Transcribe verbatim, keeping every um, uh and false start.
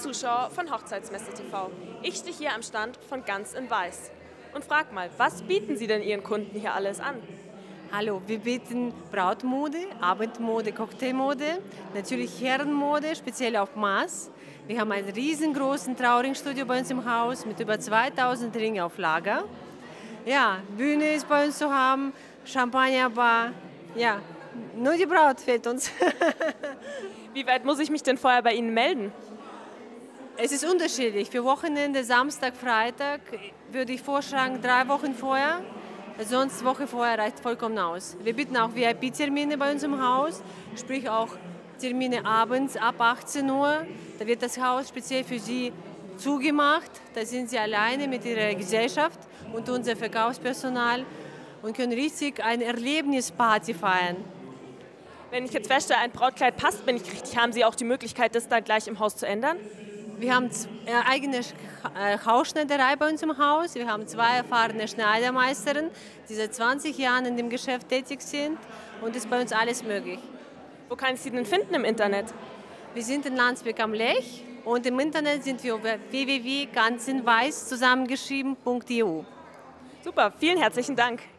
Zuschauer von Hochzeitsmesse T V. Ich stehe hier am Stand von Ganz in Weiß. Und frag mal, was bieten Sie denn Ihren Kunden hier alles an? Hallo, wir bieten Brautmode, Abendmode, Cocktailmode, natürlich Herrenmode, speziell auf Maß. Wir haben einen riesengroßen Trauringstudio bei uns im Haus mit über zweitausend Ringen auf Lager. Ja, Bühne ist bei uns zu haben, Champagnerbar, ja, nur die Braut fehlt uns. Wie weit muss ich mich denn vorher bei Ihnen melden? Es ist unterschiedlich. Für Wochenende, Samstag, Freitag würde ich vorschlagen, drei Wochen vorher. Sonst Woche vorher reicht vollkommen aus. Wir bieten auch V I P-Termine bei uns im Haus, sprich auch Termine abends ab achtzehn Uhr. Da wird das Haus speziell für Sie zugemacht. Da sind Sie alleine mit Ihrer Gesellschaft und unser Verkaufspersonal und können richtig eine Erlebnisparty feiern. Wenn ich jetzt feststelle, ein Brautkleid passt mir nicht richtig, haben Sie auch die Möglichkeit, das dann gleich im Haus zu ändern? Wir haben eine eigene Hausschneiderei bei uns im Haus. Wir haben zwei erfahrene Schneidermeisterinnen, die seit zwanzig Jahren in dem Geschäft tätig sind, und ist bei uns alles möglich. Wo kann ich Sie denn finden im Internet? Wir sind in Landsberg am Lech und im Internet sind wir über w w w punkt ganzinweiss zusammengeschrieben punkt e u. Super, vielen herzlichen Dank.